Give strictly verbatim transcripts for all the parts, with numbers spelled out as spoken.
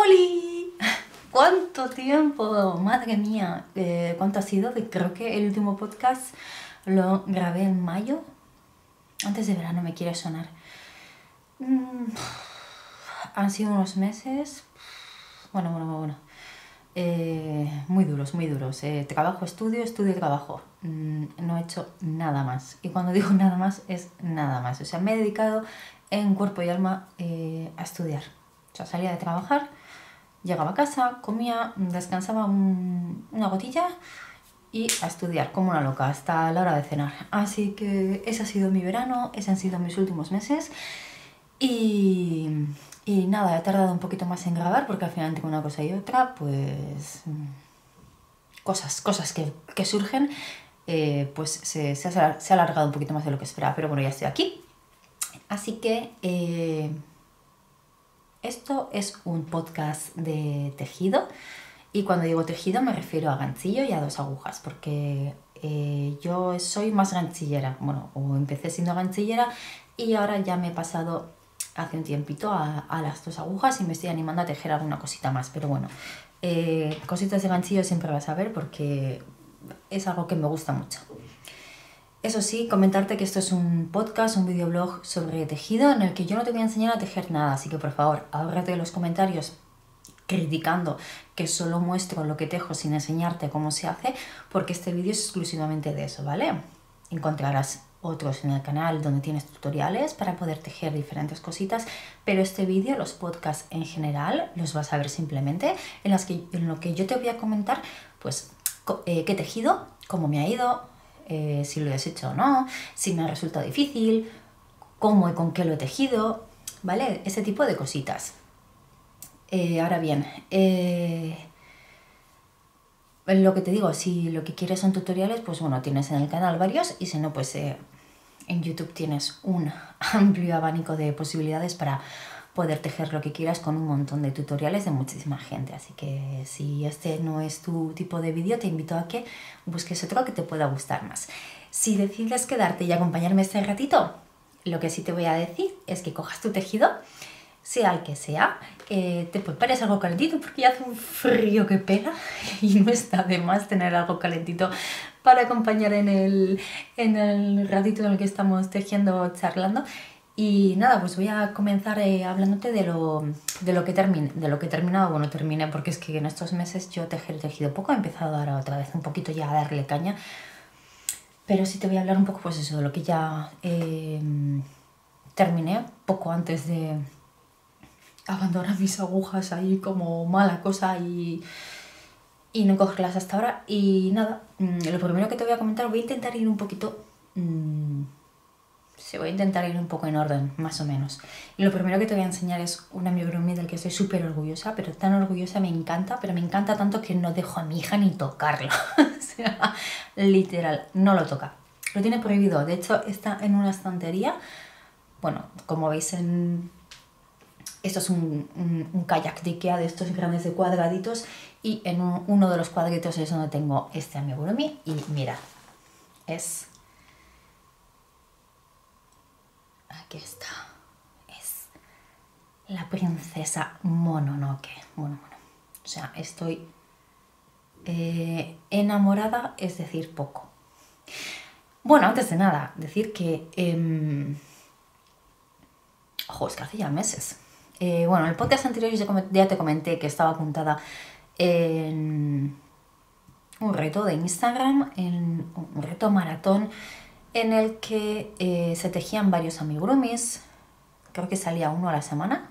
¡Holi! ¡Cuánto tiempo! ¡Madre mía! Eh, ¿Cuánto ha sido? Creo que el último podcast lo grabé en mayo. Antes de verano me quiere sonar. Mm, han sido unos meses... Bueno, bueno, bueno. Eh, muy duros, muy duros. Eh, trabajo, estudio, estudio, trabajo. Mm, no he hecho nada más. Y cuando digo nada más, es nada más. O sea, me he dedicado en cuerpo y alma eh, a estudiar. O sea, salía de trabajar, llegaba a casa, comía, descansaba un, una gotilla y a estudiar como una loca hasta la hora de cenar. Así que ese ha sido mi verano, esos han sido mis últimos meses. Y, y nada, he tardado un poquito más en grabar porque al final entre una cosa y otra, pues cosas, cosas que, que surgen, eh, pues se, se, ha, se ha alargado un poquito más de lo que esperaba. Pero bueno, ya estoy aquí. Así que eh, esto es un podcast de tejido. Y cuando digo tejido me refiero a ganchillo y a dos agujas, porque eh, yo soy más ganchillera. Bueno, o empecé siendo ganchillera y ahora ya me he pasado hace un tiempito a, a las dos agujas y me estoy animando a tejer alguna cosita más. Pero bueno, eh, cositas de ganchillo siempre vas a ver porque es algo que me gusta mucho. Eso sí, comentarte que esto es un podcast, un videoblog sobre tejido en el que yo no te voy a enseñar a tejer nada, así que por favor, ahórrate los comentarios criticando que solo muestro lo que tejo sin enseñarte cómo se hace, porque este vídeo es exclusivamente de eso, ¿vale? Encontrarás otros en el canal donde tienes tutoriales para poder tejer diferentes cositas, pero este vídeo, los podcasts en general, los vas a ver simplemente en, las que, en lo que yo te voy a comentar, pues, eh, qué he tejido, cómo me ha ido, eh, si lo he hecho o no, si me ha resultado difícil, cómo y con qué lo he tejido, ¿vale? Ese tipo de cositas. Eh, ahora bien, eh, lo que te digo, si lo que quieres son tutoriales, pues bueno, tienes en el canal varios y si no, pues eh, en YouTube tienes un amplio abanico de posibilidades para poder tejer lo que quieras con un montón de tutoriales de muchísima gente. Así que si este no es tu tipo de vídeo, te invito a que busques otro que te pueda gustar más. Si decides quedarte y acompañarme este ratito, lo que sí te voy a decir es que cojas tu tejido, sea el que sea, eh, te prepares algo calentito porque ya hace un frío que pega y no está de más tener algo calentito para acompañar en el, en el ratito en el que estamos tejiendo, charlando. Y nada, pues voy a comenzar eh, hablándote de lo, de, lo que termine, de lo que he terminado. Bueno, terminé porque es que en estos meses yo tejer y tejido poco, he empezado ahora otra vez un poquito ya a darle caña, pero sí te voy a hablar un poco pues eso, de lo que ya eh, terminé poco antes de... abandonar mis agujas ahí como mala cosa y, y no cogerlas hasta ahora. Y nada, lo primero que te voy a comentar, voy a intentar ir un poquito... Mmm, sí, voy a intentar ir un poco en orden, más o menos. Y lo primero que te voy a enseñar es una micromi del que estoy súper orgullosa, pero tan orgullosa, me encanta, pero me encanta tanto que no dejo a mi hija ni tocarlo. O sea, literal, no lo toca. Lo tiene prohibido, de hecho está en una estantería. Bueno, como veis en... Esto es un, un, un kayak de Ikea de estos grandes de cuadraditos y en un, uno de los cuadritos es donde tengo este amigurumi y mira, es... Aquí está, es la princesa Mononoke. Bueno, bueno, o sea, estoy eh, enamorada, es decir, poco. Bueno, antes de nada, decir que... Eh, ojo, es que hace ya meses... Eh, bueno, en el podcast anterior ya te comenté que estaba apuntada en un reto de Instagram, en un reto maratón en el que eh, se tejían varios amigurumis, creo que salía uno a la semana,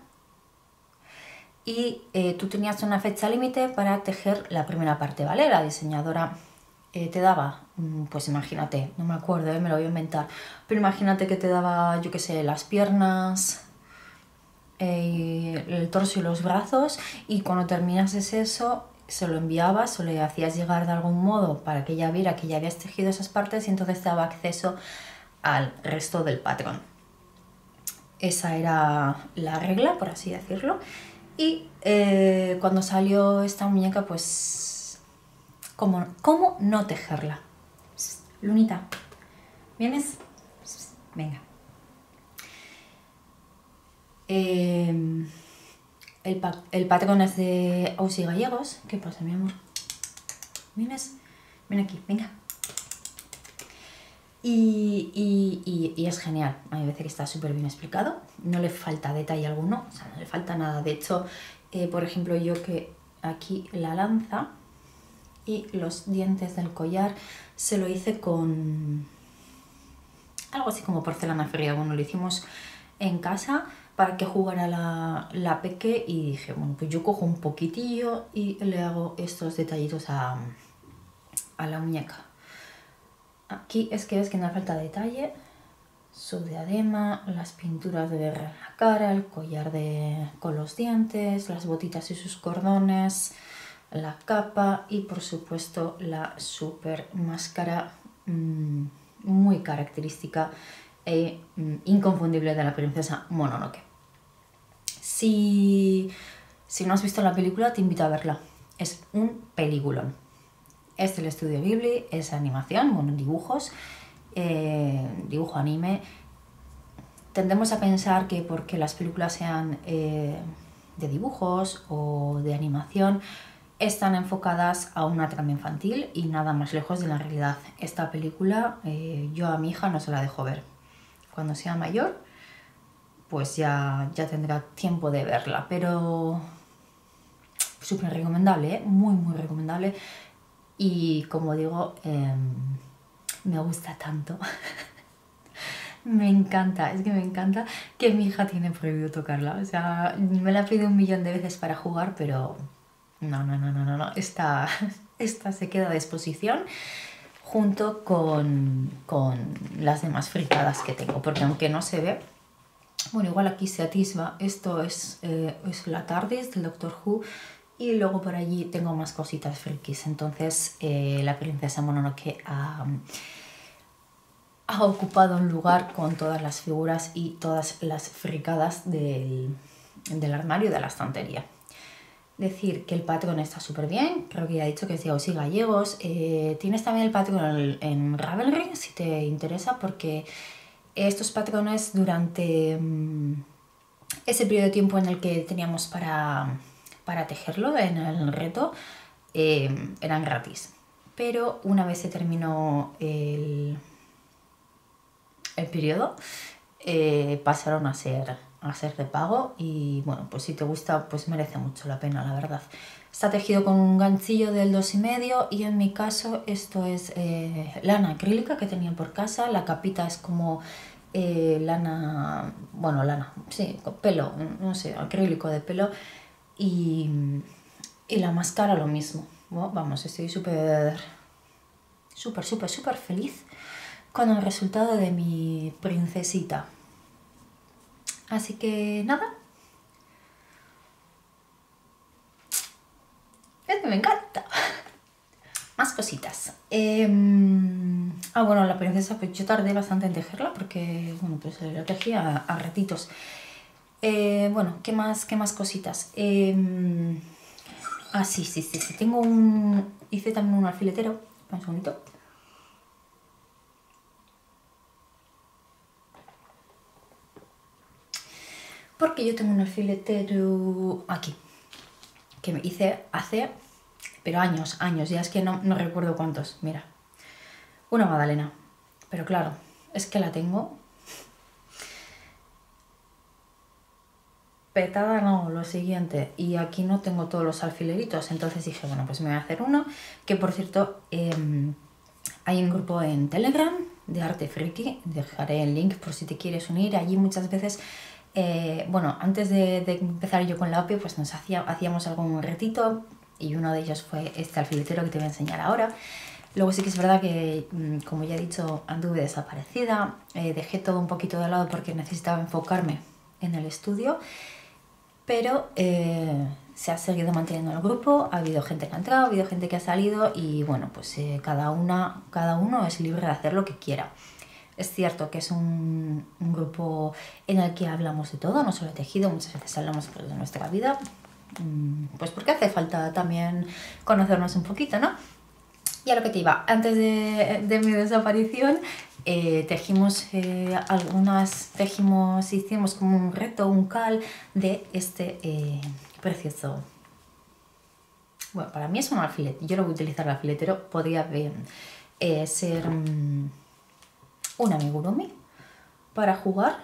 y eh, tú tenías una fecha límite para tejer la primera parte, ¿vale? La diseñadora eh, te daba, pues imagínate, no me acuerdo, eh, me lo voy a inventar, pero imagínate que te daba, yo qué sé, las piernas... el torso y los brazos, y cuando terminases eso se lo enviabas o le hacías llegar de algún modo para que ella viera que ya habías tejido esas partes y entonces daba acceso al resto del patrón. Esa era la regla, por así decirlo. Y eh, cuando salió esta muñeca, pues ¿cómo, cómo no tejerla? Lunita, ¿vienes? Venga. Eh, El, pa el patrón es de Osy Gallegos. ¿Qué pasa, mi amor? ¿Vienes? Ven aquí, venga. Y, y, y, y es genial. A mí me parece que está súper bien explicado. No le falta detalle alguno. O sea, no le falta nada. De hecho, eh, por ejemplo, yo que aquí la lanza y los dientes del collar se lo hice con algo así como porcelana fría. Bueno, lo hicimos en casa para que jugara la, la peque, y dije, bueno, pues yo cojo un poquitillo y le hago estos detallitos a, a la muñeca. Aquí es que es que no falta detalle, su diadema, las pinturas de guerra en la cara, el collar de, con los dientes, las botitas y sus cordones, la capa y por supuesto la super máscara mmm, muy característica e mmm, inconfundible de la princesa Mononoke. Si, si no has visto la película, te invito a verla. Es un peliculón. Es del Studio Bibli, es animación, bueno, dibujos, eh, dibujo anime. Tendemos a pensar que porque las películas sean eh, de dibujos o de animación, están enfocadas a una trama infantil, y nada más lejos de la realidad. Esta película eh, yo a mi hija no se la dejo ver. Cuando sea mayor, pues ya, ya tendrá tiempo de verla. Pero súper recomendable, ¿eh? Muy, muy recomendable. Y como digo, eh, me gusta tanto. Me encanta, es que me encanta que mi hija tiene prohibido tocarla. O sea, me la pide un millón de veces para jugar, pero no, no, no, no, no, no. Esta, esta se queda a disposición junto con, con las demás fricadas que tengo, porque aunque no se ve, bueno, igual aquí se atisba, esto es, eh, es la TARDIS del Doctor Who, y luego por allí tengo más cositas frikis. Entonces eh, la princesa Mononoke ha, ha ocupado un lugar con todas las figuras y todas las fricadas del, del armario y de la estantería. Decir que el patrón está súper bien, creo que ya he dicho que es de Osy Gallegos. Eh, tienes también el patrón en Ravelry, si te interesa, porque estos patrones durante mmm, ese periodo de tiempo en el que teníamos para, para tejerlo en el reto, eh, eran gratis. Pero una vez se terminó el, el periodo, eh, pasaron a ser... a ser de pago, y bueno, pues si te gusta, pues merece mucho la pena, la verdad. Está tejido con un ganchillo del dos y medio, y en mi caso esto es eh, lana acrílica que tenía por casa. La capita es como eh, lana, bueno, lana, sí, con pelo, no sé, acrílico de pelo, y, y la máscara lo mismo. Bueno, vamos, estoy súper, súper, súper, súper feliz con el resultado de mi princesita. Así que nada, es que me encanta. Más cositas. Eh, ah, bueno, la princesa, pues yo tardé bastante en tejerla porque, bueno, pues la tejí a, a ratitos. Eh, bueno, ¿qué más, qué más cositas? Eh, ah, sí, sí, sí, sí, tengo un... hice también un alfiletero, un segundito. Porque yo tengo un alfiletero aquí, que me hice hace, pero años, años, ya es que no, no recuerdo cuántos, mira. Una magdalena, pero claro, es que la tengo petada, no, lo siguiente, y aquí no tengo todos los alfileritos, entonces dije, bueno, pues me voy a hacer uno, que por cierto, eh, hay un grupo en Telegram de Arte Friki, dejaré el link por si te quieres unir, allí muchas veces... Eh, bueno, antes de, de empezar yo con la O P I, pues nos hacía, hacíamos algún retito, y uno de ellos fue este alfiletero que te voy a enseñar ahora. Luego sí que es verdad que, como ya he dicho, anduve desaparecida, eh, dejé todo un poquito de lado porque necesitaba enfocarme en el estudio, pero eh, se ha seguido manteniendo el grupo, ha habido gente que ha entrado, ha habido gente que ha salido, y bueno, pues eh, cada, una, cada uno es libre de hacer lo que quiera. Es cierto que es un, un grupo en el que hablamos de todo, no solo de tejido, muchas veces hablamos pues, de nuestra vida, pues porque hace falta también conocernos un poquito, ¿no? Y a lo que te iba, antes de, de mi desaparición, eh, tejimos eh, algunas, tejimos, hicimos como un reto, un cal de este eh, precioso. Bueno, para mí es un alfilete. Yo lo voy a utilizar el alfiletero. Podría ver, eh, ser um, un amigurumi para jugar.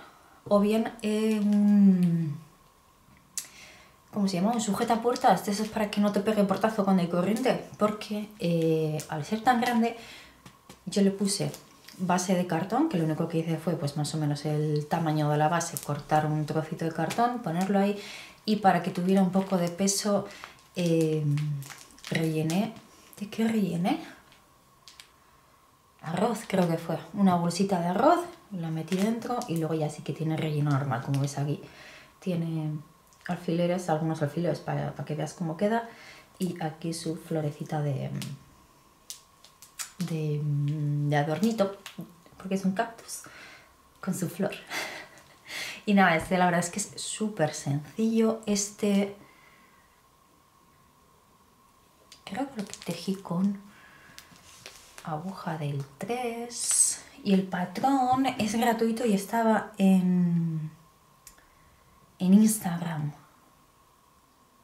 O bien eh, un... ¿Cómo se llama? Un sujetapuertas. Eso es para que no te pegue el portazo con el corriente. Porque eh, al ser tan grande, yo le puse base de cartón, que lo único que hice fue pues más o menos el tamaño de la base, cortar un trocito de cartón, ponerlo ahí, y para que tuviera un poco de peso eh, rellené, ¿de qué rellené? Arroz, creo que fue, una bolsita de arroz, la metí dentro y luego ya sí que tiene relleno normal, como ves aquí, tiene alfileres, algunos alfileres para, para que veas cómo queda, y aquí su florecita de... De, de adornito, porque es un cactus con su flor. Y nada, este la verdad es que es súper sencillo. Este creo que lo que tejí con aguja del tres, y el patrón es gratuito y estaba en en Instagram.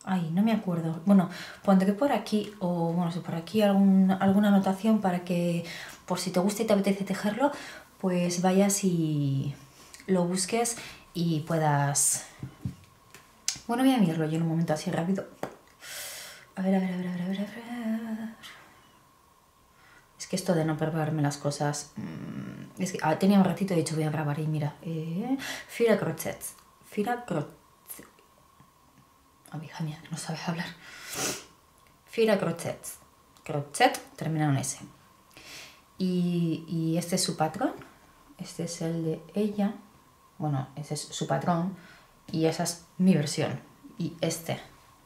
Ay, no me acuerdo. Bueno, pondré por aquí, o bueno, si por aquí algún, alguna anotación para que, por si te gusta y te apetece tejerlo, pues vayas y lo busques y puedas... Bueno, voy a mirarlo yo en un momento así rápido. A ver, a ver, a ver, a ver, a ver, a ver. Es que esto de no prepararme las cosas... Es que ah, tenía un ratito, de hecho voy a grabar y mira. Eh, Fira Crochet. Fira Crochet. Amiga mía, que no sabes hablar. Fira Crochet. Crochet, terminado en S. Y, y este es su patrón. Este es el de ella. Bueno, ese es su patrón. Y esa es mi versión. Y este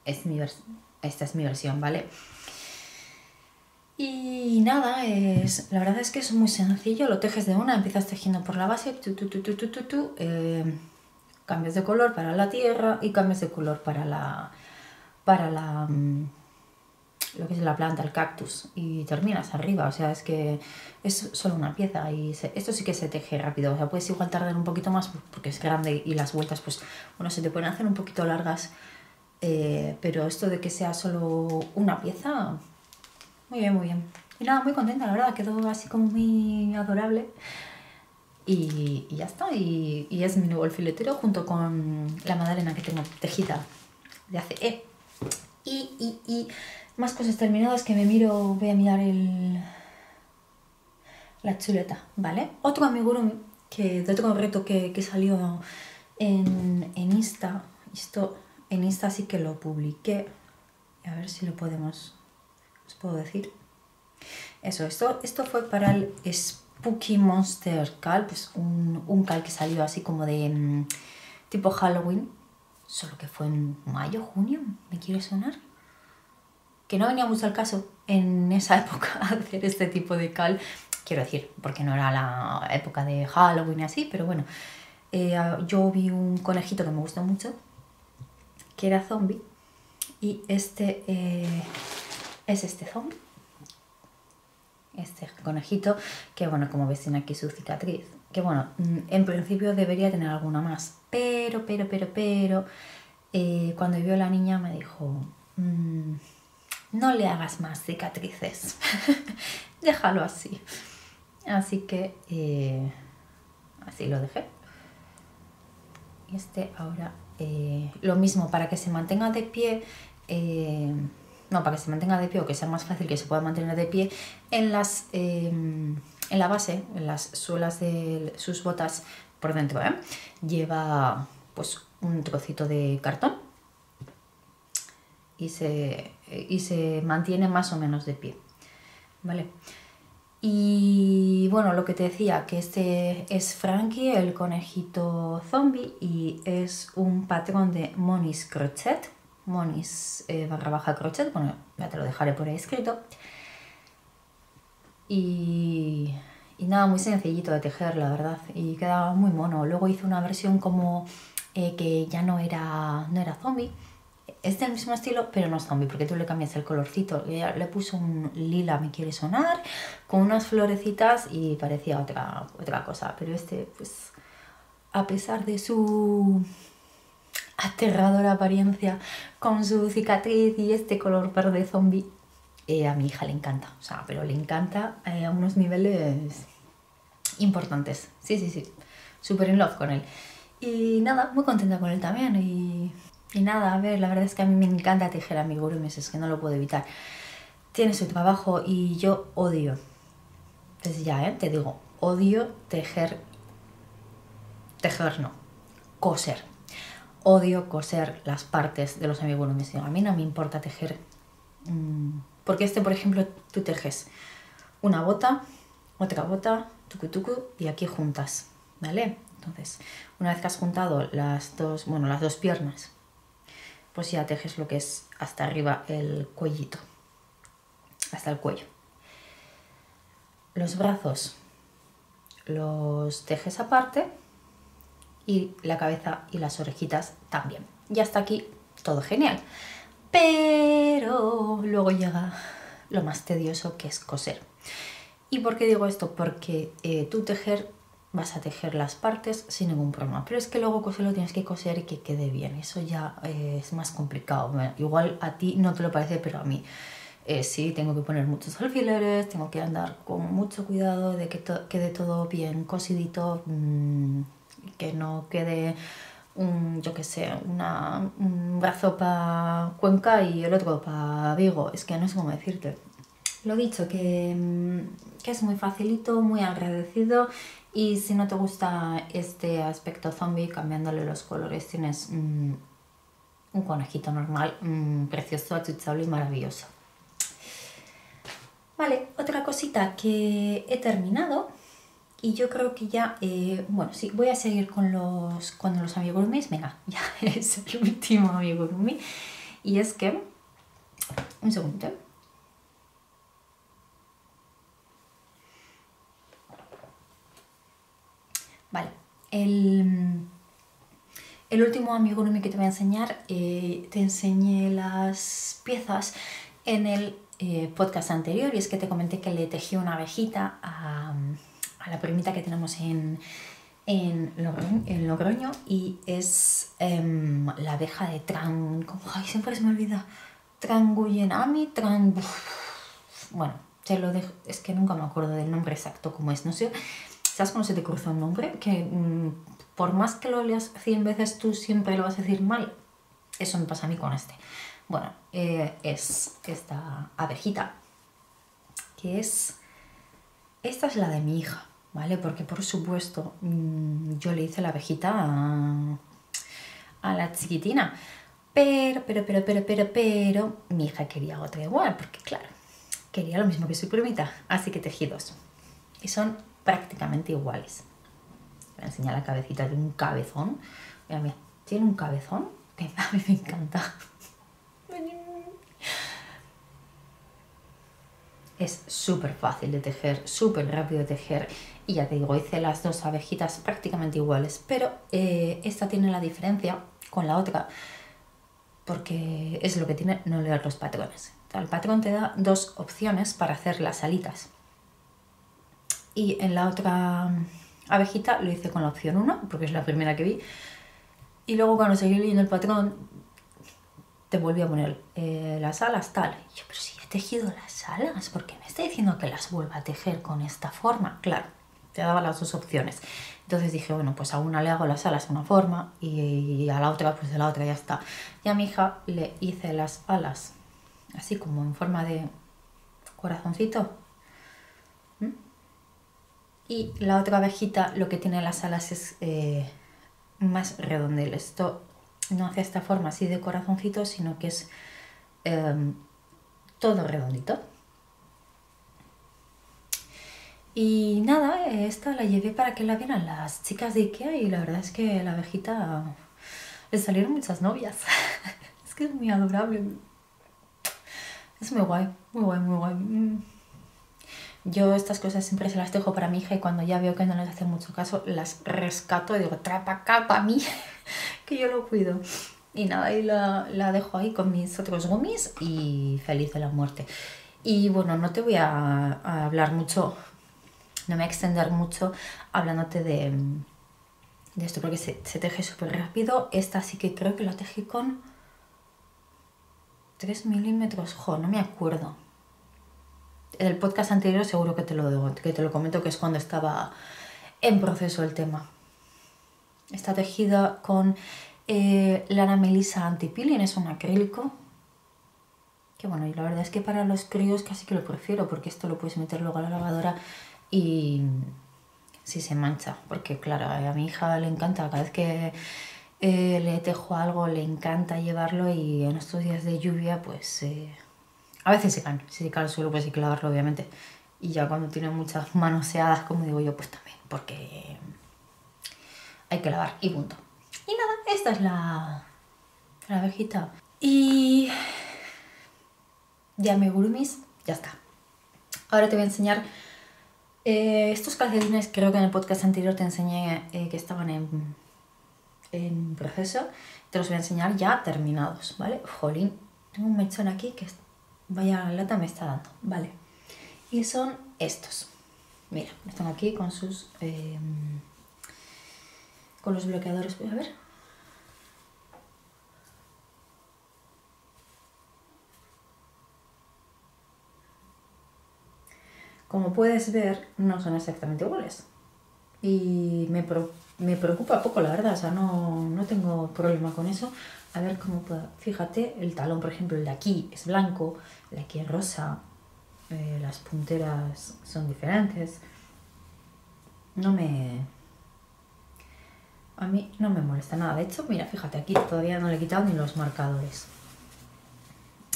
es mi versión. Esta es mi versión, ¿vale? Y nada, es, la verdad es que es muy sencillo. Lo tejes de una, empiezas tejiendo por la base. Tu, tu, tu, tu, tu, tu, tu, eh, cambios de color para la tierra y cambios de color para la para la lo que es la planta, el cactus, y terminas arriba. O sea, es que es solo una pieza y se, esto sí que se teje rápido. O sea, puedes igual tardar un poquito más porque es grande y las vueltas pues bueno se te pueden hacer un poquito largas, eh, pero esto de que sea solo una pieza, muy bien, muy bien. Y nada, muy contenta, la verdad, quedó así como muy adorable. Y, y ya está, y, y es mi nuevo alfiletero junto con la magdalena que tengo tejida de hace eh. y, y, y más cosas terminadas que me miro, voy a mirar el la chuleta, ¿vale? Otro amigurumi que de otro reto que, que salió en, en Insta, esto en Insta sí que lo publiqué, a ver si lo podemos, os puedo decir. Eso, esto, esto fue para el Spooky Monster Cal, pues un, un cal que salió así como de um, tipo Halloween, solo que fue en mayo, junio, me quiere sonar, que no venía mucho al caso en esa época hacer este tipo de cal, quiero decir, porque no era la época de Halloween y así, pero bueno, eh, yo vi un conejito que me gustó mucho, que era zombie, y este eh, es este zombie. Este conejito, que bueno, como ves tiene aquí su cicatriz, que bueno, en principio debería tener alguna más, pero, pero, pero, pero, eh, cuando vio la niña me dijo, mmm, no le hagas más cicatrices, déjalo así, así que eh, así lo dejé. Y este ahora, eh, lo mismo, para que se mantenga de pie, eh, No, para que se mantenga de pie o que sea más fácil que se pueda mantener de pie, en las eh, en la base, en las suelas de sus botas por dentro, ¿eh? Lleva pues un trocito de cartón y se, y se mantiene más o menos de pie, ¿vale? Y bueno, lo que te decía, que este es Frankie, el conejito zombie, y es un patrón de Moni's Crochet. Moni's eh, barra baja crochet, bueno, ya te lo dejaré por ahí escrito. Y, y nada, muy sencillito de tejer, la verdad, y quedaba muy mono. Luego hice una versión como eh, que ya no era, no era zombie, es del mismo estilo, pero no es zombie, porque tú le cambias el colorcito. Ella le puso un lila, me quiere sonar, con unas florecitas y parecía otra, otra cosa, pero este, pues, a pesar de su... aterradora apariencia con su cicatriz y este color verde zombie. Eh, a mi hija le encanta, o sea, pero le encanta eh, a unos niveles importantes. Sí, sí, sí, súper in love con él. Y nada, muy contenta con él también. Y, y nada, a ver, la verdad es que a mí me encanta tejer amigurumis, es que no lo puedo evitar. Tiene su trabajo y yo odio, pues ya, ¿eh? Te digo, odio tejer, tejer no, coser. Odio coser las partes de los amigurumis. A mí no me importa tejer. Mm. Porque este, por ejemplo, tú tejes una bota, otra bota, tucu tucu, y aquí juntas, ¿vale? Entonces, una vez que has juntado las dos, bueno, las dos piernas, pues ya tejes lo que es hasta arriba el cuellito, hasta el cuello. Los brazos los tejes aparte y la cabeza y las orejitas también. Y hasta aquí todo genial. Pero luego llega lo más tedioso, que es coser. ¿Y por qué digo esto? Porque eh, tú tejer, vas a tejer las partes sin ningún problema. Pero es que luego coserlo tienes que coser y que quede bien. Eso ya eh, es más complicado. Bueno, igual a ti no te lo parece, pero a mí eh, sí. Tengo que poner muchos alfileres, tengo que andar con mucho cuidado de que to- quede todo bien cosidito, mmm, que no quede... Un, yo qué sé, una, un brazo para Cuenca y el otro para Vigo. Es que no sé cómo decirte. Lo dicho, que, que es muy facilito, muy agradecido. Y si no te gusta este aspecto zombie, cambiándole los colores tienes mmm, un conejito normal, mmm, precioso, achuchable y maravilloso. Vale, otra cosita que he terminado. Y yo creo que ya, eh, bueno, sí, voy a seguir con los, con los amigurumis. Venga, ya es el último amigurumi. Y es que, un segundo. Vale, el, el último amigurumi que te voy a enseñar, eh, te enseñé las piezas en el eh, podcast anterior. Y es que te comenté que le tejí una abejita a... a la primita que tenemos en, en, Logroño, en Logroño, y es eh, la abeja de Tran... Ay, siempre se me olvida. Tranguyenami, Tran... Bueno, te lo dejo... Es que nunca me acuerdo del nombre exacto como es, no sé. ¿Sabes cuando se te cruza un nombre? Que mm, por más que lo leas cien veces, tú siempre lo vas a decir mal. Eso me pasa a mí con este. Bueno, eh, es esta abejita, que es... Esta es la de mi hija, ¿vale? Porque, por supuesto, yo le hice la abejita a, a la chiquitina. Pero, pero, pero, pero, pero, pero, mi hija quería otra igual, porque, claro, quería lo mismo que su primita. Así que tejí dos. Y son prácticamente iguales. Voy a enseñar la cabecita de un cabezón. Mira, mira, tiene un cabezón que a mí me encanta. Es súper fácil de tejer, súper rápido de tejer. Y ya te digo, hice las dos abejitas prácticamente iguales. Pero eh, esta tiene la diferencia con la otra, porque es lo que tiene no leer los patrones. El patrón te da dos opciones para hacer las alitas. Y en la otra abejita lo hice con la opción uno, porque es la primera que vi. Y luego cuando seguí leyendo el patrón, te volví a poner eh, las alas tal. Y yo, pero sí. Tejido las alas, porque me está diciendo que las vuelva a tejer con esta forma. Claro, te daba las dos opciones. Entonces dije, bueno, pues a una le hago las alas de una forma y a la otra pues de la otra, ya está. Y a mi hija le hice las alas así como en forma de corazoncito. ¿Mm? Y la otra abejita lo que tiene las alas es eh, más redondel. Esto no hace esta forma así de corazoncito, sino que es... Eh, todo redondito. Y nada, esta la llevé para que la vieran las chicas de Ikea y la verdad es que la abejita le salieron muchas novias. Es que es muy adorable. Es muy guay, muy guay, muy guay. Yo estas cosas siempre se las dejo para mi hija y cuando ya veo que no les hace mucho caso, las rescato y digo, trapa acá para mí, que yo lo cuido. Y nada, y la, la dejo ahí con mis otros gumis y feliz de la muerte. Y bueno, no te voy a, a hablar mucho, no me voy a extender mucho hablándote de, de esto porque se, se teje súper rápido. Esta sí que creo que la tejí con tres milímetros, jo, no me acuerdo. En el podcast anterior seguro que te lo digo, que te lo comento, que es cuando estaba en proceso el tema. Está tejida con eh, lana melisa anti-peeling, es un acrílico. Que bueno, y la verdad es que para los críos casi que lo prefiero, porque esto lo puedes meter luego a la lavadora y si se mancha. Porque claro, a mi hija le encanta, cada vez que eh, le tejo algo le encanta llevarlo, y en estos días de lluvia pues... Eh, a veces se caen, si se cae al suelo pues hay que lavarlo obviamente. Y ya cuando tiene muchas manoseadas, como digo yo, pues también, porque hay que lavar y punto. Y nada, esta es la, la abejita. Y ya me gurumis, ya está. Ahora te voy a enseñar eh, estos calcetines, creo que en el podcast anterior te enseñé eh, que estaban en, en proceso. Te los voy a enseñar ya terminados, ¿vale? Jolín, tengo un mechón aquí que es... Vaya lata me está dando, vale. Y son estos. Mira, están aquí con sus... Eh, con los bloqueadores, voy a ver. Como puedes ver, no son exactamente iguales. Y me, pro, me preocupa poco, la verdad, o sea, no, no tengo problema con eso. A ver cómo puedo... Fíjate, el talón, por ejemplo, el de aquí es blanco, el de aquí es rosa, eh, las punteras son diferentes. No me... A mí no me molesta nada. De hecho, mira, fíjate, aquí todavía no le he quitado ni los marcadores.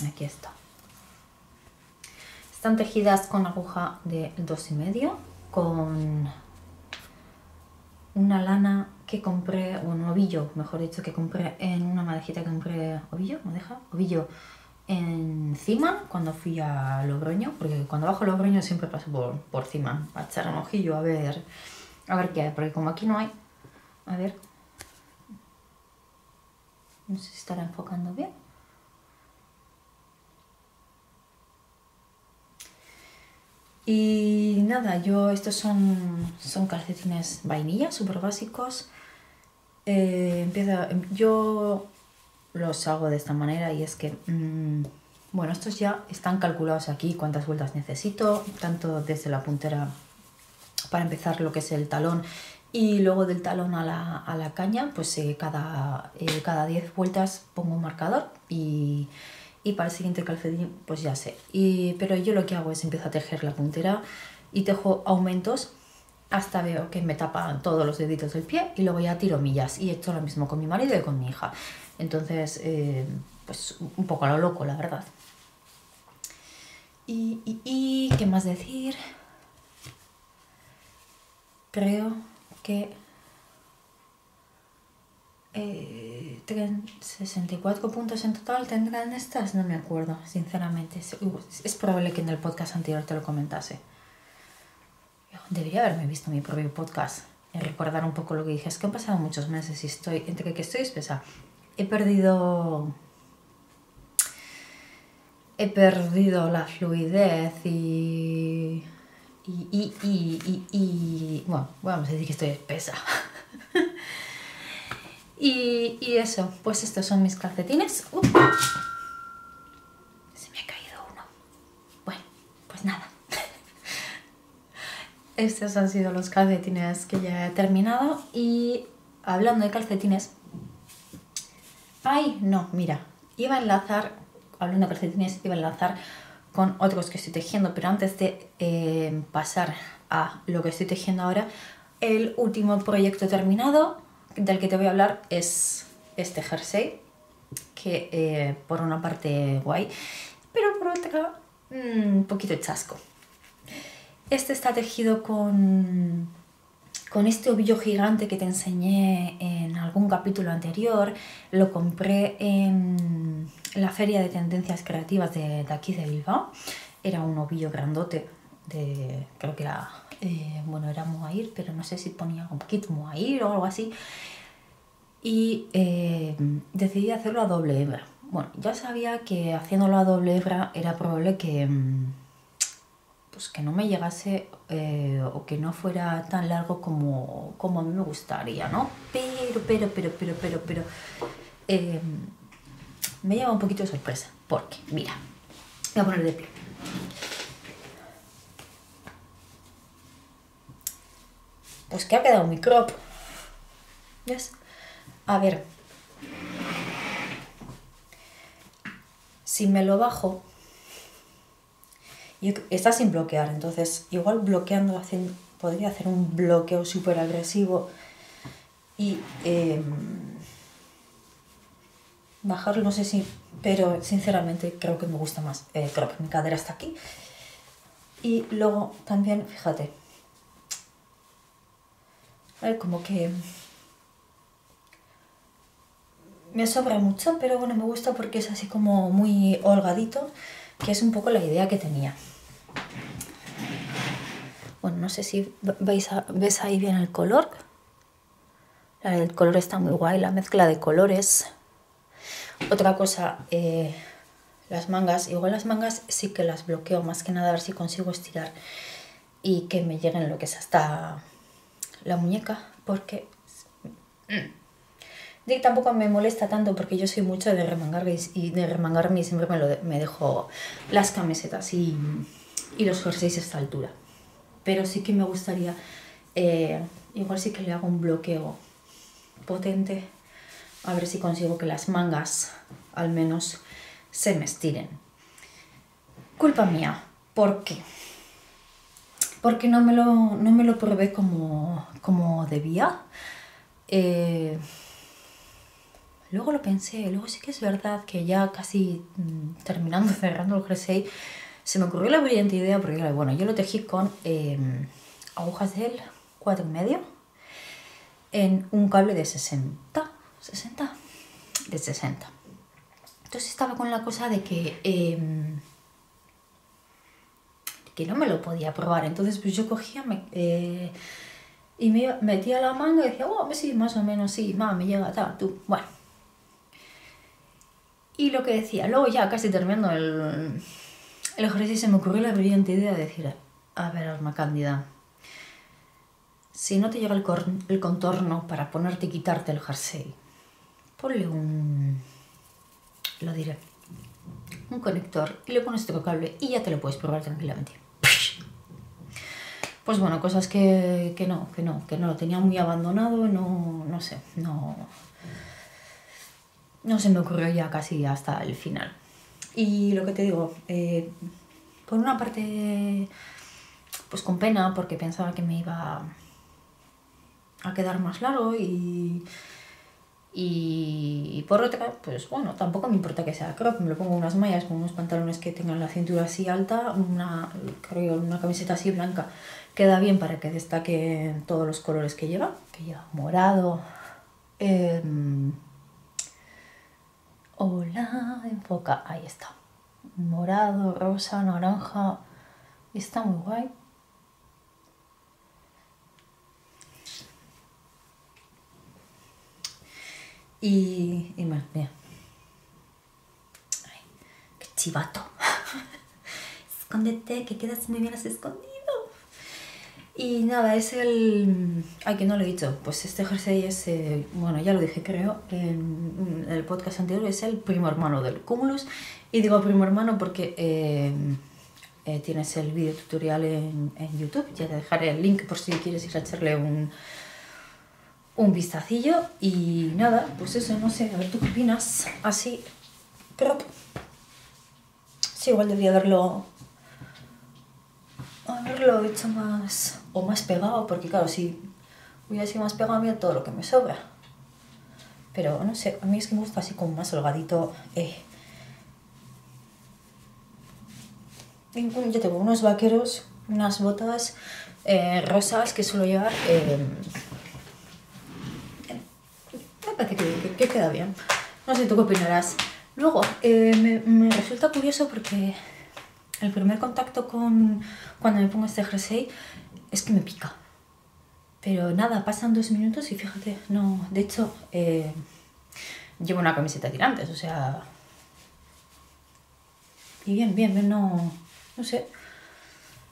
Aquí está. Están tejidas con aguja de dos y medio, con una lana... que compré, un ovillo, mejor dicho, que compré en una madejita que compré, ovillo, madeja, ovillo, en Ziman, cuando fui a Logroño, porque cuando bajo Logroño siempre paso por, por Ziman, a echar un ojillo, a ver, a ver qué hay, porque como aquí no hay, a ver, no sé si estará enfocando bien. Y nada, yo estos son, son calcetines vainilla, súper básicos. Eh, empiezo, yo los hago de esta manera y es que, mmm, bueno, estos ya están calculados aquí, cuántas vueltas necesito, tanto desde la puntera para empezar lo que es el talón y luego del talón a la, a la caña, pues eh, cada, eh, cada diez vueltas pongo un marcador y... Y para el siguiente calcetín, pues ya sé. Y, pero yo lo que hago es empiezo a tejer la puntera y tejo aumentos hasta veo que me tapan todos los deditos del pie y luego ya tiro millas. Y he hecho lo mismo con mi marido y con mi hija. Entonces, eh, pues un poco a lo loco, la verdad. Y, y, y ¿qué más decir? Creo que... Eh, sesenta y cuatro puntos en total tendrán estas, no me acuerdo, sinceramente. Es, es probable que en el podcast anterior te lo comentase. Debería haberme visto mi propio podcast y recordar un poco lo que dije. Es que han pasado muchos meses y estoy, entre que estoy espesa, he perdido... He perdido la fluidez y... Y, y, y, y, y bueno, vamos a decir que estoy espesa. Y, y eso, pues estos son mis calcetines. Uh, se me ha caído uno. Bueno, pues nada. Estos han sido los calcetines que ya he terminado. Y hablando de calcetines... Ay, no, mira. Iba a enlazar, hablando de calcetines, iba a enlazar con otros que estoy tejiendo. Pero antes de eh, pasar a lo que estoy tejiendo ahora, el último proyecto terminado... del que te voy a hablar es este jersey, que eh, por una parte guay, pero por otra un mmm, poquito chasco. Este está tejido con, con este ovillo gigante que te enseñé en algún capítulo anterior. Lo compré en la Feria de Tendencias Creativas de, de aquí de Bilbao. Era un ovillo grandote, de, creo que era... Eh, bueno, era mohair, pero no sé si ponía un kit mohair o algo así. Y eh, decidí hacerlo a doble hebra. Bueno, ya sabía que haciéndolo a doble hebra era probable que, pues que no me llegase eh, o que no fuera tan largo como, como a mí me gustaría, ¿no? Pero, pero, pero, pero, pero, pero... Eh, me lleva un poquito de sorpresa, porque, mira, voy a poner de pie. Pues que ha quedado mi crop. ¿Ves? A ver. Si me lo bajo... Y está sin bloquear, entonces igual bloqueando hacen, podría hacer un bloqueo súper agresivo y eh, bajarlo, no sé si, pero sinceramente creo que me gusta más. Eh, creo que mi cadera está aquí. Y luego también, fíjate, eh, como que me sobra mucho, pero bueno, me gusta porque es así como muy holgadito, que es un poco la idea que tenía. Bueno, no sé si veis, ves ahí bien el color. El color está muy guay, la mezcla de colores. Otra cosa, eh, las mangas. Igual las mangas sí que las bloqueo, más que nada a ver si consigo estirar y que me lleguen lo que es hasta la muñeca, porque... Y tampoco me molesta tanto porque yo soy mucho de remangarme y de remangarme y siempre me, lo de, me dejo las camisetas y, y los jerseys a esta altura. Pero sí que me gustaría, eh, igual sí que le hago un bloqueo potente, a ver si consigo que las mangas al menos se me estiren. Culpa mía, ¿por qué? Porque no me lo, no me lo probé como, como debía. Eh... Luego lo pensé, luego sí que es verdad que ya casi mmm, terminando, cerrando el jersey, se me ocurrió la brillante idea porque, bueno, yo lo tejí con eh, agujas del cuatro y medio en un cable de sesenta, sesenta, de sesenta. Entonces estaba con la cosa de que, eh, que no me lo podía probar, entonces pues yo cogía... Me, eh, y me metía la manga y decía, oh, sí, más o menos, sí, ma, me llega tal, tú, bueno. Y lo que decía, luego ya casi terminando el, el ejercicio se me ocurrió la brillante idea de decir, a ver, alma cándida, si no te llega el, cor el contorno para ponerte y quitarte el jersey, ponle un, lo diré, un conector y le pones tu cable y ya te lo puedes probar tranquilamente. Pues bueno, cosas que, que no, que no, que no, lo tenía muy abandonado, no, no sé, no... No se me ocurrió ya casi hasta el final. Y lo que te digo, eh, por una parte, pues con pena, porque pensaba que me iba a quedar más largo y, y, y por otra, pues bueno, tampoco me importa que sea crop, me lo pongo unas mallas con unos pantalones que tengan la cintura así alta, una, creo, una camiseta así blanca, queda bien para que destaquen todos los colores que lleva, que lleva morado, eh, hola, enfoca, ahí está, morado, rosa, naranja, está muy guay. Y, y más, mira, ay, qué chivato, escóndete, que quedas muy bien así escondido. Y nada, es el... Ay, que no lo he dicho. Pues este jersey es... Eh, bueno, ya lo dije, creo, en, en el podcast anterior. Es el primo hermano del Cumulus. Y digo primo hermano porque eh, eh, tienes el video tutorial en, en YouTube. Ya te dejaré el link por si quieres ir a echarle un, un vistacillo. Y nada, pues eso, no sé. A ver, ¿tú qué opinas? Así, crop. Sí, igual debía haberlo... haberlo hecho más o más pegado, porque claro, si hubiera sido más pegado a mí todo lo que me sobra, pero no sé, a mí es que me gusta así como más holgadito. eh. Yo tengo unos vaqueros, unas botas eh, rosas que suelo llevar, eh, me parece que, que, que queda bien, no sé tú qué opinarás. Luego eh, me, me resulta curioso porque el primer contacto con cuando me pongo este jersey es que me pica. Pero nada, pasan dos minutos y fíjate, no... De hecho, eh, llevo una camiseta tirantes, o sea... Y bien, bien, bien, no... No sé.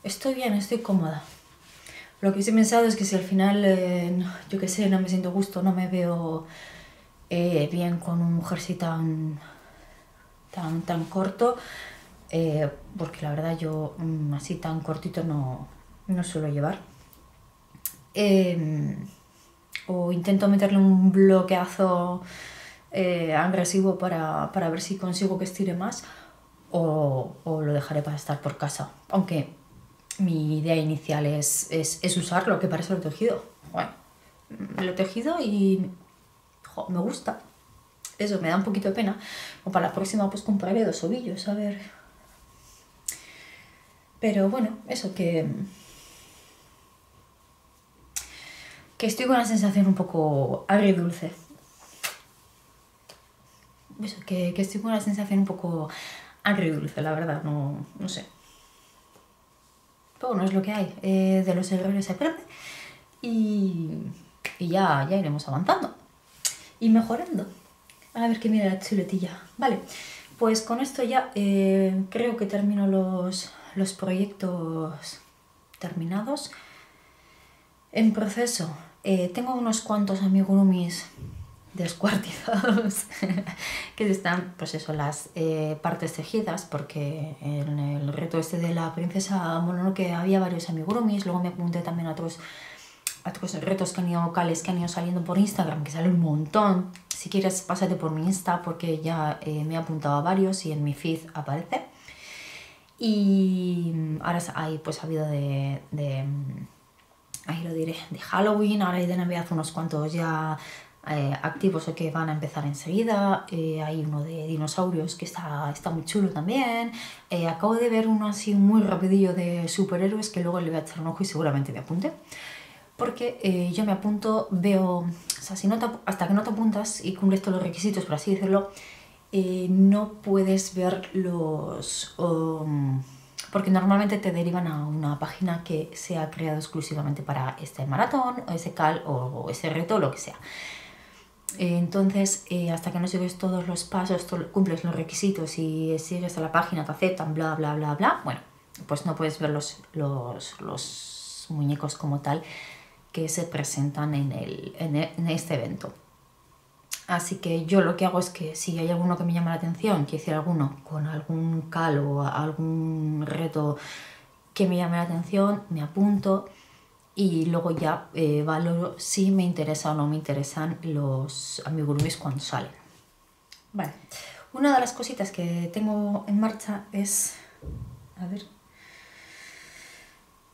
estoy bien, estoy cómoda. Lo que he pensado es que si al final, eh, yo qué sé, no me siento gusto, no me veo eh, bien con un jersey tan, tan, tan corto, eh, porque la verdad yo mmm, así tan cortito no, no suelo llevar. Eh, o intento meterle un bloqueazo eh, agresivo para, para ver si consigo que estire más, o, o lo dejaré para estar por casa, aunque mi idea inicial es, es, es usar lo que parece lo tejido. Bueno, lo tejido y jo, me gusta. Eso me da un poquito de pena. O para la próxima pues compraré dos ovillos, a ver. Pero bueno, eso que... que estoy con una sensación un poco agridulce. Eso, que, que estoy con una sensación un poco agridulce, la verdad, no, no sé. Pero bueno, es lo que hay, eh, de los errores se aprende y, y ya, ya iremos avanzando y mejorando. A ver que mira la chuletilla. Vale, pues con esto ya eh, creo que termino los, los proyectos terminados. En proceso, eh, tengo unos cuantos amigurumis descuartizados que están, pues eso, las eh, partes tejidas, porque en el reto este de la princesa Mononoke había varios amigurumis. Luego me apunté también a otros, a otros retos que han ido cales, que han ido saliendo por Instagram, que sale un montón. Si quieres, pásate por mi Insta, porque ya eh, me he apuntado a varios y en mi feed aparece. Y ahora hay, pues, ha habido de... de ahí lo diré, de Halloween, ahora hay de Navidad unos cuantos ya eh, activos o que van a empezar enseguida. Eh, hay uno de dinosaurios que está, está muy chulo también. Eh, acabo de ver uno así muy rapidillo de superhéroes que luego le voy a echar un ojo y seguramente me apunte. Porque eh, yo me apunto, veo, o sea, si no te, hasta que no te apuntas y cumples todos los requisitos, por así decirlo, eh, no puedes ver los... Um, porque normalmente te derivan a una página que se ha creado exclusivamente para este maratón, o ese cal, o ese reto, o lo que sea. Entonces, eh, hasta que no sigues todos los pasos, to- cumples los requisitos y sigues a la página, te aceptan, bla, bla, bla, bla, bueno, pues no puedes ver los, los, los muñecos como tal que se presentan en, el, en, el, en este evento. Así que yo lo que hago es que si hay alguno que me llama la atención, quiero decir alguno con algún cal o algún reto que me llame la atención, me apunto y luego ya eh, valoro si me interesa o no me interesan los amigurumis cuando salen. Vale, una de las cositas que tengo en marcha es... A ver...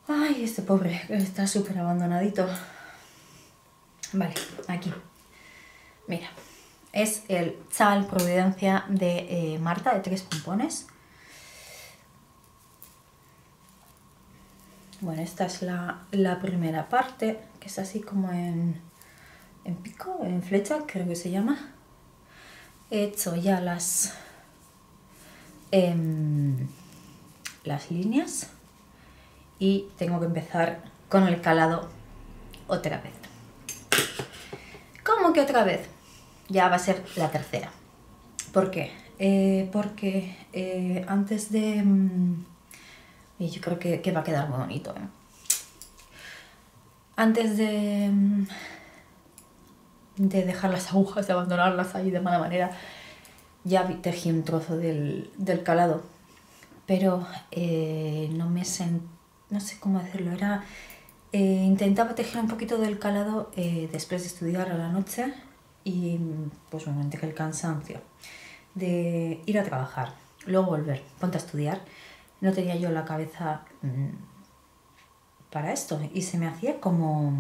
Ay, este pobre está súper abandonadito. Vale, aquí. Mira, es el Chal Providencia de eh, Marta de Tres Pompones. Bueno, esta es la, la primera parte, que es así como en, en pico, en flecha, creo que se llama. He hecho ya las, eh, las líneas y tengo que empezar con el calado otra vez. ¿Cómo que otra vez? Ya va a ser la tercera. ¿Por qué? Eh, porque eh, antes de... Mmm, yo creo que, que va a quedar muy bonito. ¿eh? Antes de... Mmm, de dejar las agujas, de abandonarlas ahí de mala manera, ya tejí un trozo del, del calado. Pero eh, no me sent... no sé cómo decirlo, era... Eh, intentaba tejer un poquito del calado eh, después de estudiar a la noche. Y pues obviamente que el cansancio de ir a trabajar, luego volver, ponte a estudiar, no tenía yo la cabeza mmm, para esto y se me hacía como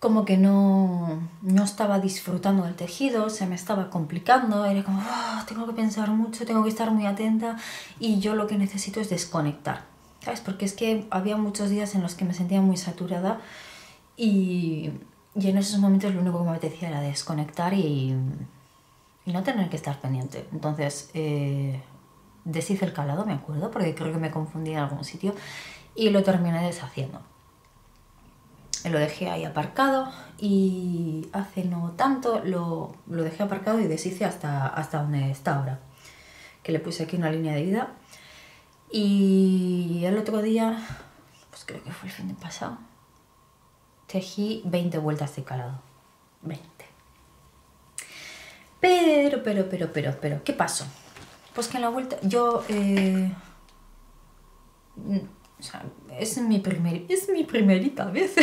como que no, no estaba disfrutando del tejido, se me estaba complicando, era como oh, tengo que pensar mucho, tengo que estar muy atenta y yo lo que necesito es desconectar, ¿sabes? Porque es que había muchos días en los que me sentía muy saturada. Y, y en esos momentos lo único que me apetecía era desconectar y, y no tener que estar pendiente. Entonces eh, deshice el calado, me acuerdo, porque creo que me confundí en algún sitio y lo terminé deshaciendo. Lo dejé ahí aparcado y hace no tanto lo, lo dejé aparcado y deshice hasta, hasta donde está ahora. Que le puse aquí una línea de vida Y el otro día, pues creo que fue el fin de pasado, tejí veinte vueltas de calado. veinte. Pero, pero, pero, pero, pero, ¿qué pasó? Pues que en la vuelta, yo, eh, o sea, es mi, primer, es mi primerita vez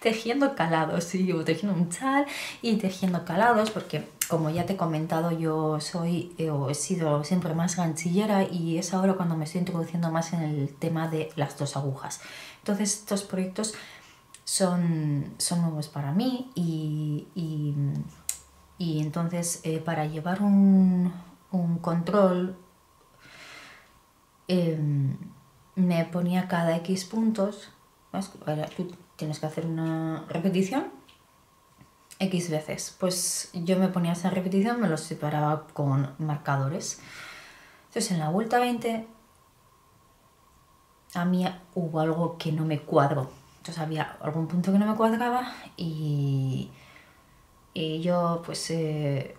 tejiendo calados, sí, o tejiendo un chal y tejiendo calados, porque como ya te he comentado, yo soy, eh, o he sido siempre más ganchillera y es ahora cuando me estoy introduciendo más en el tema de las dos agujas. Entonces estos proyectos son, son nuevos para mí y, y, y entonces eh, para llevar un, un control eh, me ponía cada X puntos, ¿ves? Ahora, tú tienes que hacer una repetición X veces, pues yo me ponía esa repetición, me los separaba con marcadores. Entonces en la vuelta veinte a mí hubo algo que no me cuadró. Entonces había algún punto que no me cuadraba y, y yo pues eh,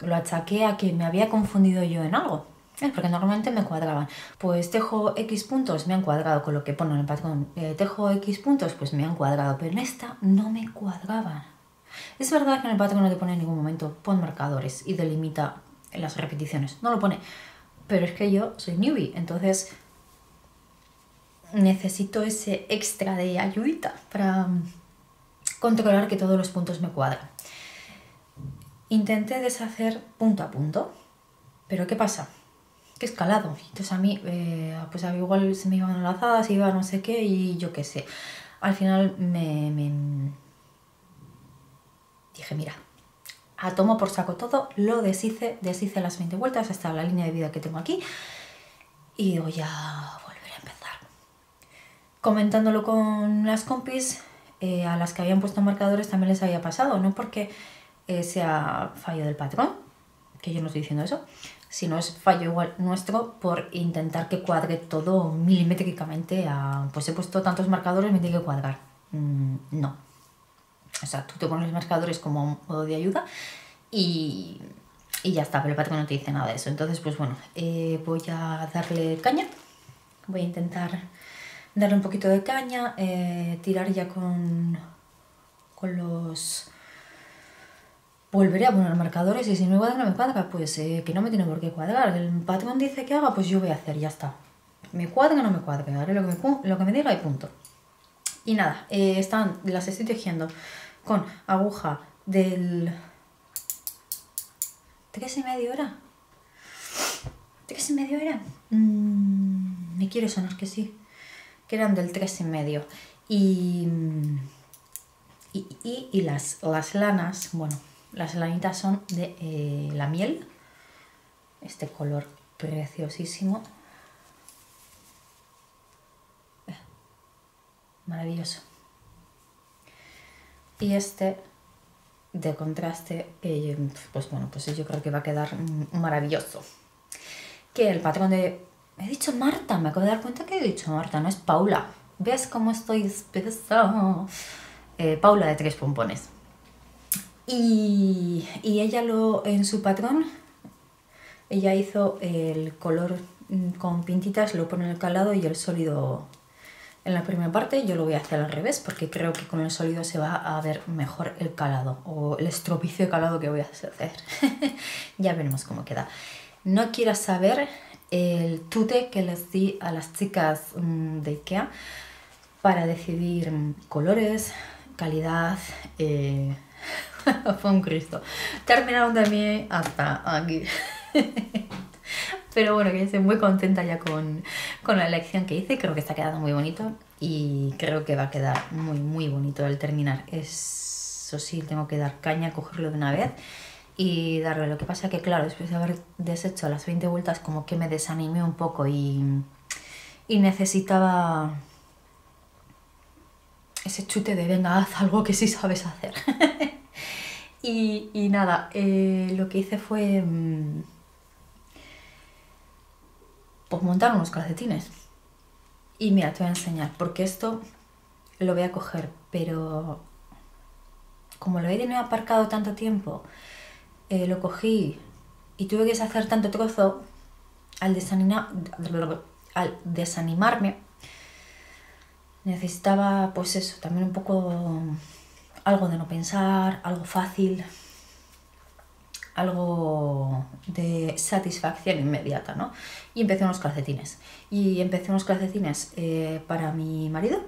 lo achaqué a que me había confundido yo en algo. ¿Eh? Porque normalmente me cuadraban. Pues tejo X puntos, me han cuadrado con lo que pone en el patrón. Eh, tejo X puntos, pues me han cuadrado. Pero en esta no me cuadraban. Es verdad que en el patrón no te pone en ningún momento pon marcadores y delimita las repeticiones. No lo pone. Pero es que yo soy newbie, entonces necesito ese extra de ayudita para controlar que todos los puntos me cuadran. Intenté deshacer punto a punto, pero ¿qué pasa? Que es calado. Entonces a mí, eh, pues a mí igual se me iban enlazadas, se iba no sé qué y yo qué sé. Al final me, me dije, mira, a tomo por saco todo, lo deshice, deshice las veinte vueltas hasta la línea de vida que tengo aquí y digo, ya volveré a empezar. Comentándolo con las compis, eh, a las que habían puesto marcadores también les había pasado, no porque eh, sea fallo del patrón, que yo no estoy diciendo eso, si no es fallo igual nuestro por intentar que cuadre todo milimétricamente a, pues he puesto tantos marcadores, me tiene que cuadrar. Mm, no. O sea, tú te pones los marcadores como modo de ayuda y, y ya está, pero el patrón no te dice nada de eso. Entonces, pues bueno, eh, voy a darle caña. Voy a intentar darle un poquito de caña, eh, tirar ya con, con los... Volveré a poner marcadores y si me cuadra no me cuadra, pues eh, que no me tiene por qué cuadrar. El patrón dice que haga, pues yo voy a hacer, ya está. Me cuadra o no me cuadra, haré lo que me, lo que me diga y punto. Y nada, eh, están, las estoy tejiendo con aguja del... ¿Tres y medio era? ¿Tres y medio era? Mm, me quiere sonar que sí. Que eran del tres y medio. Y, y, y, y las, las lanas, bueno... Las lanitas son de eh, la miel, este color preciosísimo, eh, maravilloso. Y este de contraste, eh, pues bueno, pues yo creo que va a quedar maravilloso. Que el patrón de... He dicho Marta, me acabo de dar cuenta que he dicho Marta, no es Paula. ¿Ves cómo estoy despesa? Eh, Paula de Tres Pompones. Y, y ella lo en su patrón, ella hizo el color con pintitas, lo pone en el calado y el sólido en la primera parte. Yo lo voy a hacer al revés porque creo que con el sólido se va a ver mejor el calado o el estropicio de calado que voy a hacer. Ya veremos cómo queda. No quieras saber el tute que les di a las chicas de IKEA para decidir colores, calidad... Eh, fue un Cristo. Terminaron también hasta aquí. Pero bueno, que estoy muy contenta ya con, con la elección que hice. Creo que está quedando muy bonito y creo que va a quedar muy muy bonito al terminar. Eso sí, tengo que dar caña, cogerlo de una vez y darle. Lo que pasa que claro, después de haber deshecho las veinte vueltas como que me desanimé un poco y, y necesitaba... ese chute de venga, haz algo que sí sabes hacer. y, y nada, eh, lo que hice fue mmm, pues montar unos calcetines. Y mira, te voy a enseñar, porque esto lo voy a coger, pero como lo he tenido aparcado tanto tiempo, eh, lo cogí y tuve que hacer tanto trozo al, desanima, al desanimarme necesitaba, pues eso, también un poco algo de no pensar, algo fácil, algo de satisfacción inmediata, ¿no? Y empecé unos calcetines. Y empecé unos calcetines eh, para mi marido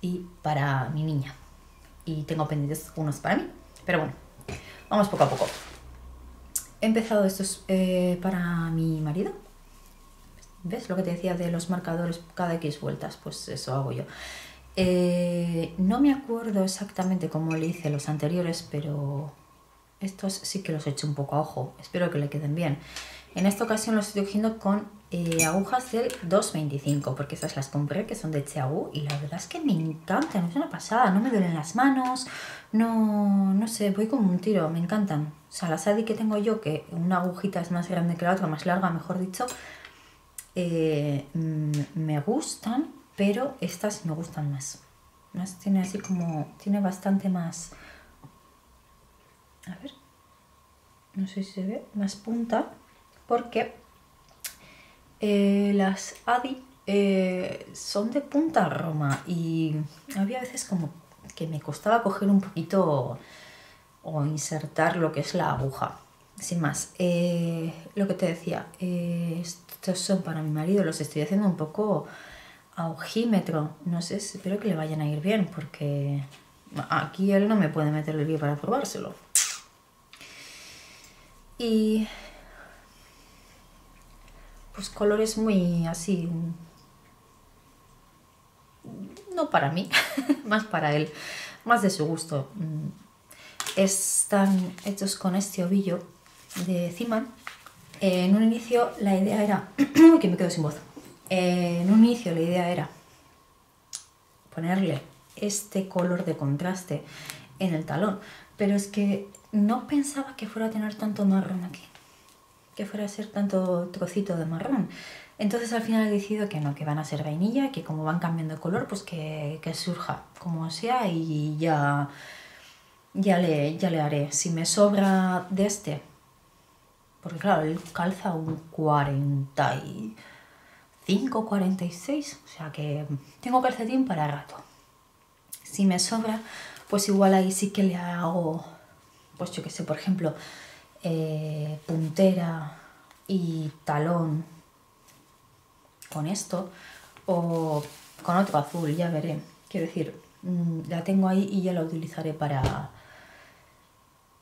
y para mi niña. Y tengo pendientes unos para mí. Pero bueno, vamos poco a poco. He empezado estos eh, para mi marido. ¿Ves lo que te decía de los marcadores cada X vueltas? Pues eso hago yo. Eh, no me acuerdo exactamente cómo le hice los anteriores, pero estos sí que los he hecho un poco a ojo. Espero que le queden bien. En esta ocasión los estoy tejiendo con eh, agujas del dos veinticinco, porque estas las compré, que son de Chiaogoo, y la verdad es que me encantan, es una pasada. No me duelen las manos, no, no sé, voy como un tiro, me encantan. O sea, la Sadi que tengo yo, que una agujita es más grande que la otra, más larga, mejor dicho, eh, me gustan, pero estas me gustan más. Más tiene así como, tiene bastante más... A ver, no sé si se ve, más punta, porque eh, las Adi eh, son de punta roma y había veces como que me costaba coger un poquito o insertar lo que es la aguja. Sin más, eh, lo que te decía, eh, estos son para mi marido, los estoy haciendo un poco a ojímetro, no sé, espero que le vayan a ir bien porque aquí él no me puede meter el pie para probárselo. Y pues colores muy así, no para mí, más para él, más de su gusto. Están hechos con este ovillo de Ziman. Eh, en un inicio la idea era que me quedo sin voz. Eh, en un inicio la idea era ponerle este color de contraste en el talón, pero es que no pensaba que fuera a tener tanto marrón aquí, que fuera a ser tanto trocito de marrón. Entonces al final he decidido que no, que van a ser vainilla, que como van cambiando de color, pues que, que surja como sea y ya, ya, le, ya le haré. Si me sobra de este, porque claro, él calza un cuarenta y cinco, cuarenta y seis, o sea que tengo calcetín para rato. Si me sobra, pues igual ahí sí que le hago, pues yo que sé, por ejemplo, eh, puntera y talón con esto o con otro azul, ya veré. Quiero decir, la tengo ahí y ya la utilizaré para,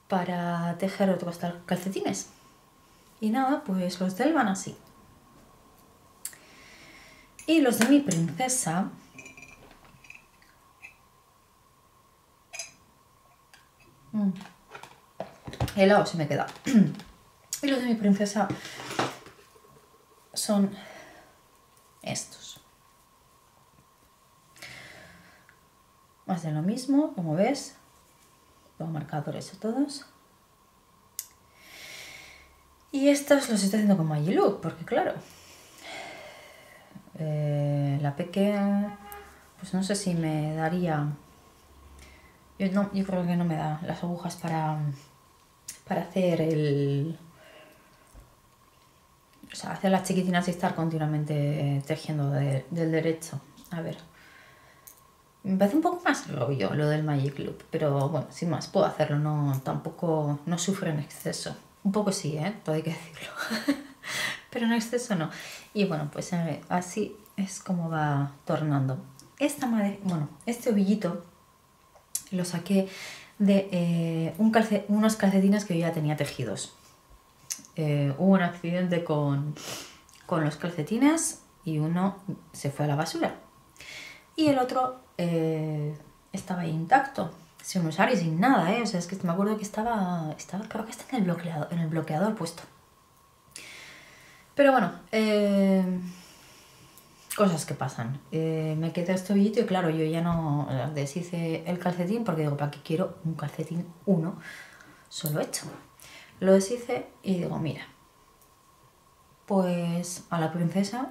para tejer otros calcetines. Y nada, pues los de él van así. Y los de mi princesa... Mm. Helado se me queda. Y los de mi princesa son estos. Más de lo mismo, como ves. Los marcadores a todos. Y estos los estoy haciendo con Magic Look, porque claro, eh, la pequeña, pues no sé si me daría... Yo, no, yo creo que no me da las agujas para... para hacer el... o sea, hacer las chiquitinas y estar continuamente tejiendo de, del derecho. A ver, me parece un poco más rollo lo del Magic Loop, pero bueno, sin más, puedo hacerlo, no, tampoco, no sufro en exceso. Un poco sí, ¿eh? Todo hay que decirlo. Pero en exceso no. Y bueno, pues así es como va tornando. Esta madre, bueno, este ovillito lo saqué de eh, un calce, unos calcetines que yo ya tenía tejidos. Eh, hubo un accidente con, con los calcetines y uno se fue a la basura. Y el otro eh, estaba intacto, sin usar y sin nada, ¿eh? O sea, es que me acuerdo que estaba, estaba creo que está en el bloqueador, en el bloqueador puesto. Pero bueno, eh, cosas que pasan. Eh, me quedé este ovillito y claro, yo ya no deshice el calcetín porque digo, ¿para qué quiero un calcetín uno solo hecho? Lo deshice y digo, mira, pues a la princesa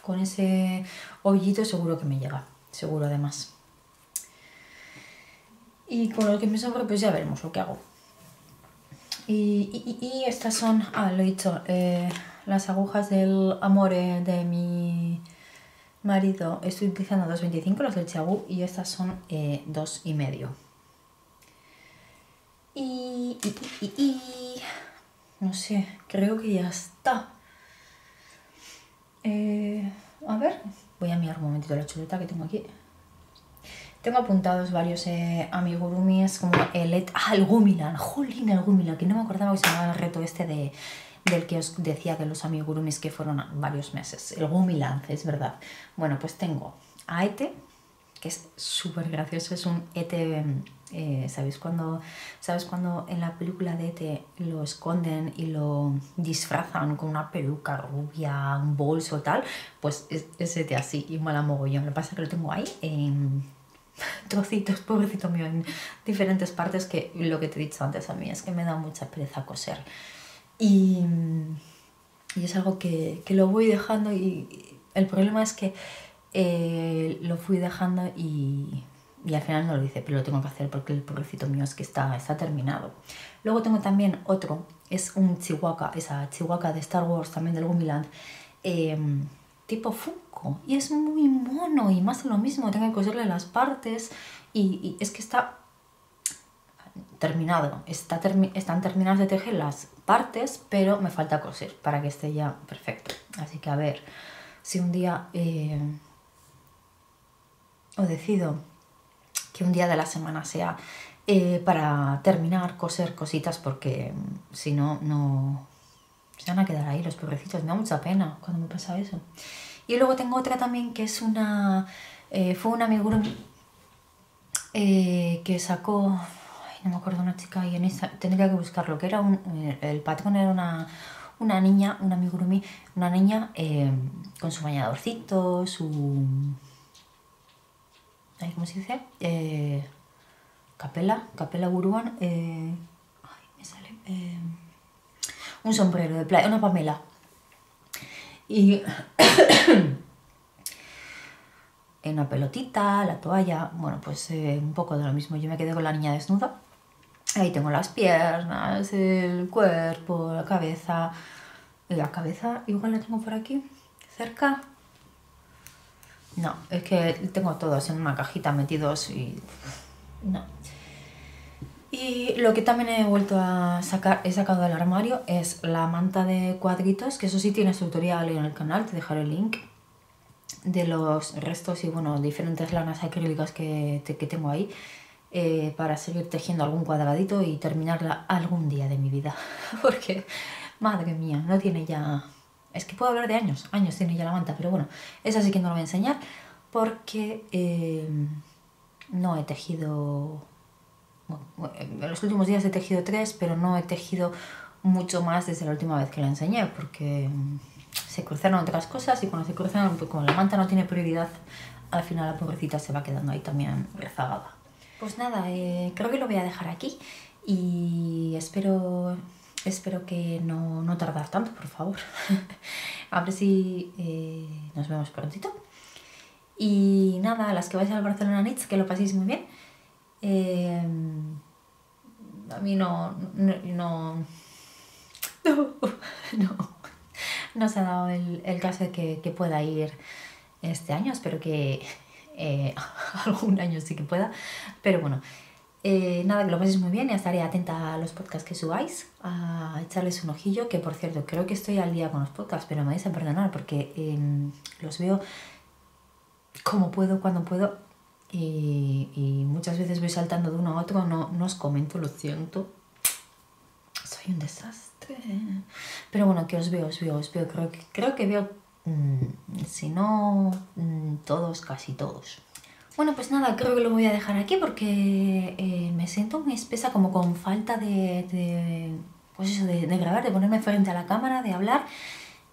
con ese ovillito seguro que me llega, seguro además. Y con lo que me sobra, pues ya veremos lo que hago. Y, y, y estas son, ah, lo he dicho, eh, las agujas del Amore de mi marido. Estoy utilizando dos veinticinco, las del Chiaogoo, y estas son eh, dos y medio. Y, y, y, y, y... no sé, creo que ya está. Eh, a ver, voy a mirar un momentito la chuleta que tengo aquí. Tengo apuntados varios eh, amigurumis, como el... ¡Ah, el Gumilan! ¡Jolín, el Gumilan! Que no me acordaba que se llamaba el reto este de, del que os decía de los amigurumis que fueron varios meses. El Gumilan, es verdad. Bueno, pues tengo a Ete, que es súper gracioso. Es un Ete... Eh, ¿Sabéis cuando, ¿sabes cuando en la película de Ete lo esconden y lo disfrazan con una peluca rubia, un bolso tal? Pues es, es Ete así y mola mogollón. Lo que pasa es que lo tengo ahí en... trocitos, pobrecito mío, en diferentes partes, que lo que te he dicho antes, a mí es que me da mucha pereza coser y, y es algo que, que lo voy dejando, y el problema es que eh, lo fui dejando y, y al final no lo hice, pero lo tengo que hacer porque el pobrecito mío es que está, está terminado. Luego tengo también otro, es un chihuahua, esa chihuahua de Star Wars, también del Gumiland, eh, tipo Funko, y es muy mono y más de lo mismo, tengo que coserle las partes y, y es que está terminado, está termi están terminadas de tejer las partes, pero me falta coser para que esté ya perfecto. Así que a ver si un día eh, os decido que un día de la semana sea eh, para terminar, coser cositas, porque si no, no... se van a quedar ahí los pobrecitos, me da mucha pena cuando me pasa eso. Y luego tengo otra también que es una... Eh, fue una amigurumi eh, que sacó... Ay, no me acuerdo, una chica ahí en Instagram, tendría que buscarlo, que era un... El patrón era una, una niña, una amigurumi, una niña eh, con su bañadorcito, su... Ay, ¿cómo se dice? Eh, capela, capela buruan... Eh, ay, me sale... Eh, un sombrero de playa, una pamela. Y una pelotita, la toalla, bueno, pues eh, un poco de lo mismo. Yo me quedé con la niña desnuda. Ahí tengo las piernas, el cuerpo, la cabeza. La cabeza igual la tengo por aquí, cerca. No, es que tengo todos en una cajita metidos y... no. Y lo que también he vuelto a sacar, he sacado del armario, es la manta de cuadritos, que eso sí tiene su tutorial en el canal, te dejaré el link de los restos y bueno, diferentes lanas acrílicas que, que tengo ahí eh, para seguir tejiendo algún cuadradito y terminarla algún día de mi vida, porque madre mía, no tiene ya... es que puedo hablar de años, años tiene ya la manta, pero bueno, esa sí que no la voy a enseñar porque eh, no he tejido... Bueno, en los últimos días he tejido tres, pero no he tejido mucho más desde la última vez que la enseñé, porque se cruzaron otras cosas y cuando se cruzan, pues como la manta no tiene prioridad, al final la pobrecita se va quedando ahí también rezagada. Pues nada, eh, creo que lo voy a dejar aquí y espero, espero que no, no tardar tanto, por favor. A ver si eh, nos vemos prontito. Y nada, las que vais al Barcelona Knits, que lo paséis muy bien. Eh, a mí no no, no no no no se ha dado el, el caso de que, que pueda ir este año, espero que eh, algún año sí que pueda, pero bueno, eh, nada, que lo paséis muy bien y estaré atenta a los podcasts que subáis, a echarles un ojillo, que por cierto creo que estoy al día con los podcasts, pero me vais a perdonar porque eh, los veo como puedo, cuando puedo. Y, y muchas veces voy saltando de uno a otro, no, no os comento, lo siento. Soy un desastre. Pero bueno, que os veo, os veo, os veo. Creo que, creo que veo, mmm, si no, mmm, todos, casi todos. Bueno, pues nada, creo que lo voy a dejar aquí porque eh, me siento muy espesa, como con falta de, de, pues eso, de, de grabar, de ponerme frente a la cámara, de hablar.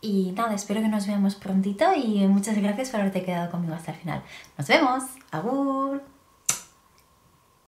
Y nada, espero que nos veamos prontito y muchas gracias por haberte quedado conmigo hasta el final. ¡Nos vemos! ¡Agur!